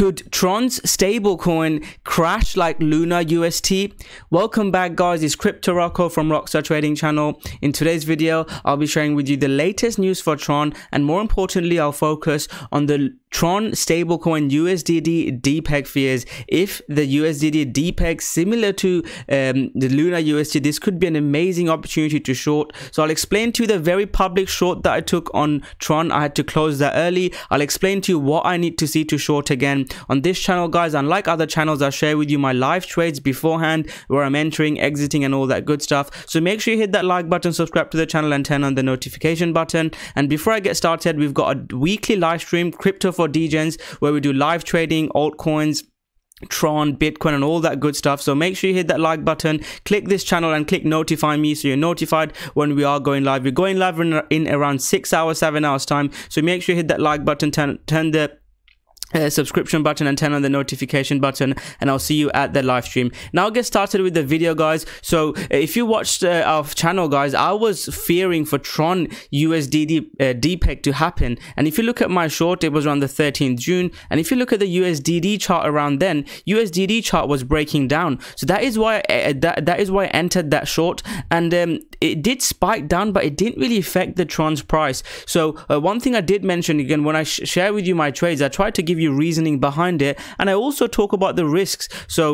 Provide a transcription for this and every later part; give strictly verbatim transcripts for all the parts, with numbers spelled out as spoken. Could Tron's stablecoin crash like Luna U S T? Welcome back, guys. It's Crypto Rocko from Rockstar Trading Channel. In today's video, I'll be sharing with you the latest news for Tron, and more importantly, I'll focus on the Tron stablecoin U S D D D P E G fears. If the U S D D D P E G, similar to um, the Luna U S T, this could be an amazing opportunity to short. So I'll explain to you the very public short that I took on Tron. I had to close that early. I'll explain to you what I need to see to short again. On this channel, guys, unlike other channels, I share with you my live trades beforehand, where I'm entering, exiting, and all that good stuff. So make sure you hit that like button, subscribe to the channel, and turn on the notification button. And before I get started, we've got a weekly live stream, Crypto for D gens, where we do live trading, altcoins, Tron, Bitcoin, and all that good stuff. So make sure you hit that like button, click this channel, and click notify me, so you're notified when we are going live. We're going live in, in around six hours, seven hours time. So make sure you hit that like button, turn turn the Uh, subscription button, and turn on the notification button, and I'll see you at the live stream. Now I'll get started with the video, guys. So uh, if you watched uh, our channel, guys, I was fearing for Tron U S D D uh, D P E G to happen, and if you look at my short, it was around the thirteenth of June, and if you look at the U S D D chart around then, U S D D chart was breaking down. So that is why I, uh, that, that is why I entered that short, and um, it did spike down, but it didn't really affect the Tron's price. So uh, one thing I did mention again, when I sh share with you my trades, I tried to give you reasoning behind it, and I also talk about the risks. So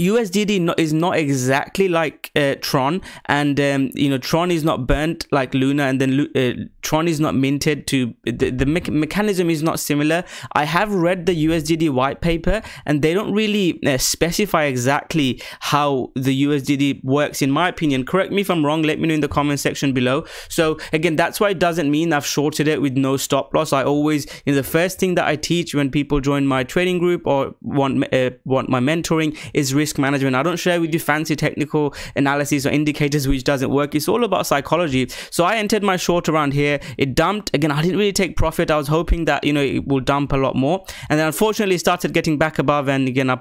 U S D D is not exactly like uh, Tron, and um, you know, Tron is not burnt like Luna, and then uh, Tron is not minted to the, the me mechanism is not similar. I have read the U S D D white paper, and they don't really uh, specify exactly how the U S D D works, in my opinion. Correct me if I'm wrong, let me know in the comment section below. So again, that's why it doesn't mean I've shorted it with no stop loss. I always, you know, the first thing that I teach when people join my trading group or want uh, want my mentoring is really risk management. I don't share with you fancy technical analyses or indicators which doesn't work. It's all about psychology. So I entered my short around here. It dumped. Again, I didn't really take profit. I was hoping that, you know, it will dump a lot more. And then unfortunately started getting back above, and again, I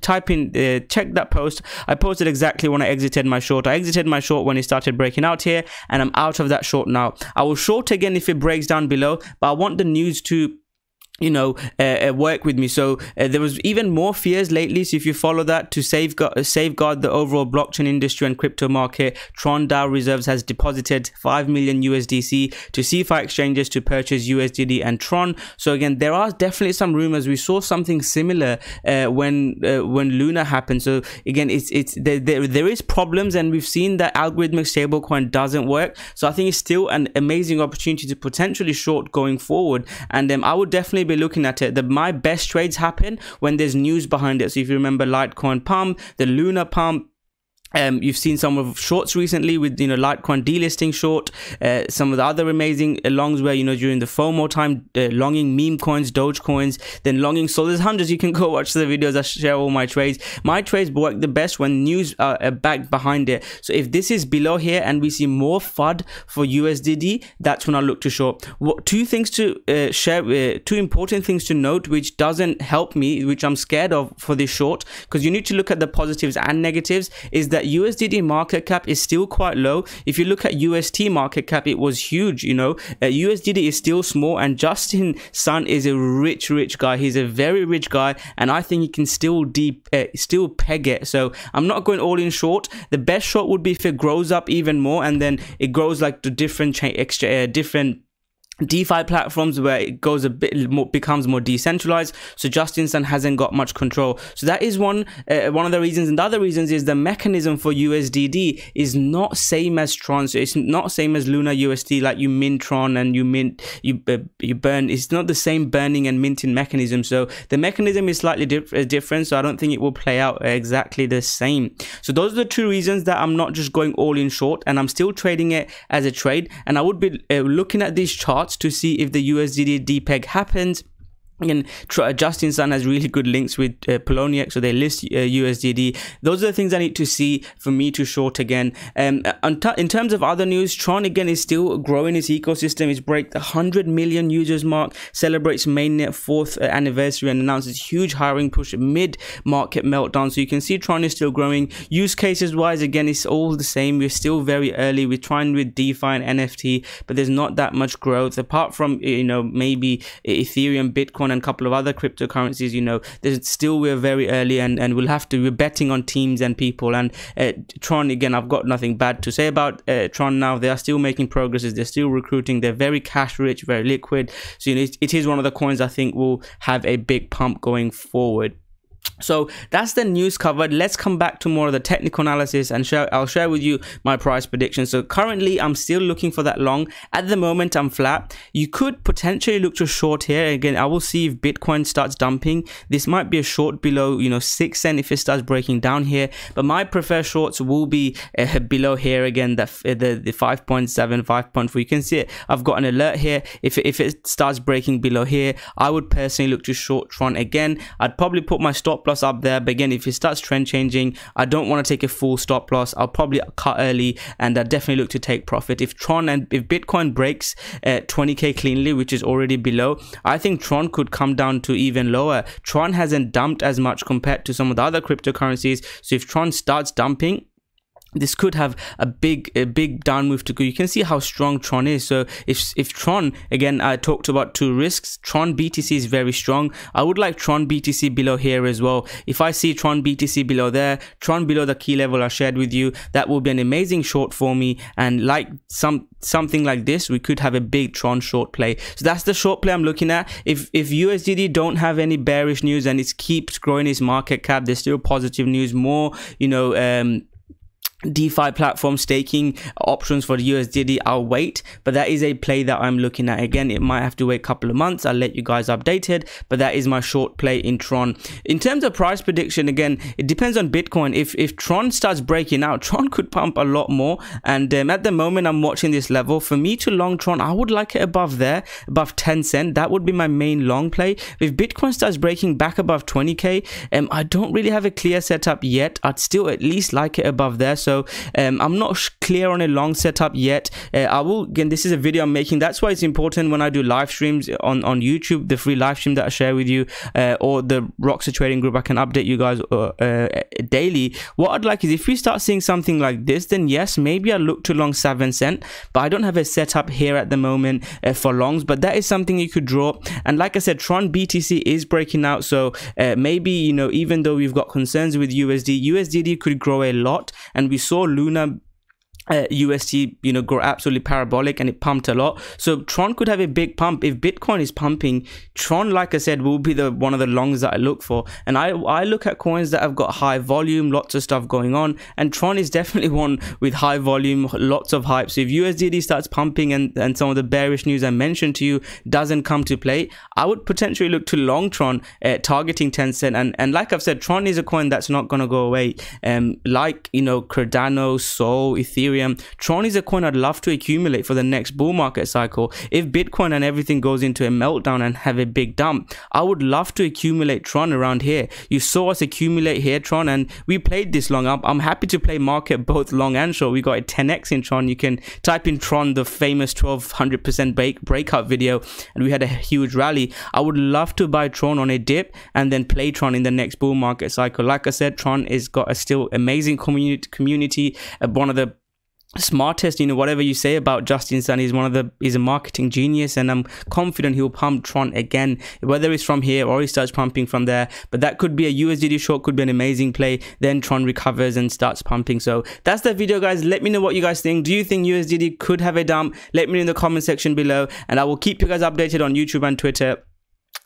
type in, uh, check that post. I posted exactly when I exited my short. I exited my short when it started breaking out here, and I'm out of that short now. I will short again if it breaks down below, but I want the news to, you know, uh, work with me. So uh, there was even more fears lately. So if you follow that, to safeguard safeguard the overall blockchain industry and crypto market, Tron DAO Reserves has deposited five million U S D C to C E F I exchanges to purchase U S D D and Tron. So again, there are definitely some rumors. We saw something similar uh, when uh, when Luna happened. So again, it's it's there, there there is problems, and we've seen that algorithmic stablecoin doesn't work. So I think it's still an amazing opportunity to potentially short going forward, and um, I would definitely be looking at it. The my best trades happen when there's news behind it. So if you remember Litecoin pump, the Luna pump, Um, you've seen some of shorts recently with, you know, Litecoin delisting short, uh, some of the other amazing longs where, you know, during the FOMO time, uh, longing meme coins, doge coins, then longing Sol. There's hundreds. You can go watch the videos. I share all my trades. My trades work the best when news are uh, backed behind it. So if this is below here and we see more F U D for U S D D, that's when I look to short. What, two things to uh, share, uh, two important things to note, which doesn't help me, which I'm scared of for this short, because you need to look at the positives and negatives, is that U S D D market cap is still quite low. If you look at U S T market cap, it was huge, you know. Uh, U S D D is still small, and Justin Sun is a rich, rich guy. He's a very rich guy, and I think he can still deep, uh, still peg it. So I'm not going all in short. The best short would be if it grows up even more, and then it grows like to different chain, extra, uh, different DeFi platforms where it goes a bit more, becomes more decentralized. So Justin Sun hasn't got much control. So that is one uh, one of the reasons. And the other reasons is the mechanism for U S D D is not same as Tron. So it's not same as Luna U S T, like you mint Tron and you mint you uh, you burn. It's not the same burning and minting mechanism. So the mechanism is slightly diff different. So I don't think it will play out exactly the same. So those are the two reasons that I'm not just going all in short, and I'm still trading it as a trade. And I would be uh, looking at these charts to see if the U S D D D P E G happens. And Justin Sun has really good links with uh, Poloniex, so they list uh, U S D D. Those are the things I need to see for me to short again. Um, in terms of other news, Tron again is still growing its ecosystem. It's break the one hundred million users mark, celebrates mainnet fourth uh, anniversary, and announces huge hiring push mid market meltdown. So you can see Tron is still growing. Use cases wise, again, it's all the same. We're still very early. We're trying with DeFi and N F T, but there's not that much growth apart from, you know, maybe Ethereum, Bitcoin, Litecoin and a couple of other cryptocurrencies, you know, there's still, we're very early, and, and we'll have to, we're betting on teams and people. And uh, Tron, again, I've got nothing bad to say about uh, Tron now. They are still making progresses. They're still recruiting. They're very cash rich, very liquid. So, you know, it, it is one of the coins I think will have a big pump going forward. So that's the news covered. Let's come back to more of the technical analysis, and share, I'll share with you my price prediction. So currently I'm still looking for that long. At the moment I'm flat. You could potentially look to short here. Again, I will see if Bitcoin starts dumping. This might be a short below, you know, six cent if it starts breaking down here. But my preferred shorts will be uh, below here again, that the the five point seven, five point four. You can see it. I've got an alert here. If if it starts breaking below here, I would personally look to short Tron again. I'd probably put my stop Stop loss up there, but again, if it starts trend changing, I don't want to take a full stop loss. I'll probably cut early, and I definitely look to take profit. If Tron and if Bitcoin breaks uh, twenty K cleanly, which is already below, I think Tron could come down to even lower. Tron hasn't dumped as much compared to some of the other cryptocurrencies, so if Tron starts dumping, this could have a big, a big down move to go. You can see how strong Tron is. So if if Tron, again, I talked about two risks. Tron B T C is very strong. I would like Tron B T C below here as well. If I see Tron B T C below there, Tron below the key level I shared with you, that will be an amazing short for me. And like some something like this, we could have a big Tron short play. So that's the short play I'm looking at. If if U S D D don't have any bearish news and it keeps growing its market cap, there's still positive news. More, you know, um. DeFi platform staking options for the U S D D, I'll wait, but that is a play that I'm looking at. Again, it might have to wait a couple of months. I'll let you guys updated, but that is my short play in Tron. In terms of price prediction, again, it depends on Bitcoin. If if Tron starts breaking out, Tron could pump a lot more, and um, at the moment I'm watching this level. For me to long Tron, I would like it above there, above ten cent. That would be my main long play. If Bitcoin starts breaking back above twenty K, um, I don't really have a clear setup yet. I'd still at least like it above there. So So um, I'm not clear on a long setup yet. Uh, I will, again, this is a video I'm making. That's why it's important when I do live streams on, on YouTube, the free live stream that I share with you, uh, or the Rockstar Trading Group, I can update you guys uh, uh, daily. What I'd like is if we start seeing something like this, then yes, maybe I look to long seven cent, but I don't have a setup here at the moment uh, for longs, but that is something you could draw. And like I said, Tron B T C is breaking out. So uh, maybe, you know, even though we've got concerns with U S D, U S D D could grow a lot, and we saw Luna Uh, U S T, you know, grow absolutely parabolic, and it pumped a lot. So Tron could have a big pump. If Bitcoin is pumping, Tron, like I said, will be the one of the longs that I look for. And I, I look at coins that have got high volume, lots of stuff going on, and Tron is definitely one with high volume, lots of hype. So if U S D D starts pumping and, and some of the bearish news I mentioned to you doesn't come to play, I would potentially look to long Tron, uh, targeting ten cent. And, and like I've said, Tron is a coin that's not going to go away. Um, like, you know, Cardano, Sol, Ethereum, Tron is a coin I'd love to accumulate for the next bull market cycle. If Bitcoin and everything goes into a meltdown and have a big dump, I would love to accumulate Tron around here. You saw us accumulate here Tron, and we played this long up. I'm happy to play market both long and short. We got a ten X in Tron. You can type in Tron, the famous twelve hundred percent break breakout video, and we had a huge rally. I would love to buy Tron on a dip and then play Tron in the next bull market cycle. Like I said, Tron has got a still amazing community, community uh, one of the smartest, you know, whatever you say about Justin Sun, he's one of the, he's a marketing genius, and I'm confident he'll pump Tron again, whether it's from here or he starts pumping from there. But that could be a U S D D short, could be an amazing play. Then Tron recovers and starts pumping. So that's the video, guys. Let me know what you guys think. Do you think U S D D could have a dump? Let me know in the comment section below, and I will keep you guys updated on YouTube and Twitter.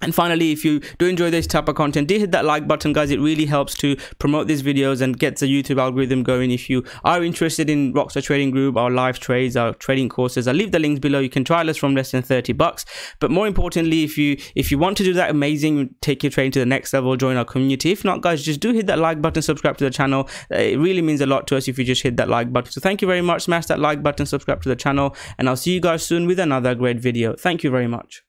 And finally, if you do enjoy this type of content, do hit that like button, guys. It really helps to promote these videos and gets the YouTube algorithm going. If you are interested in Rockstar Trading Group, our live trades, our trading courses, I'll leave the links below. You can trial us from less than thirty bucks. But more importantly, if you if you want to do that amazing, take your trading to the next level, join our community. If not, guys, just do hit that like button, subscribe to the channel. It really means a lot to us if you just hit that like button. So thank you very much. Smash that like button, subscribe to the channel, and I'll see you guys soon with another great video. Thank you very much.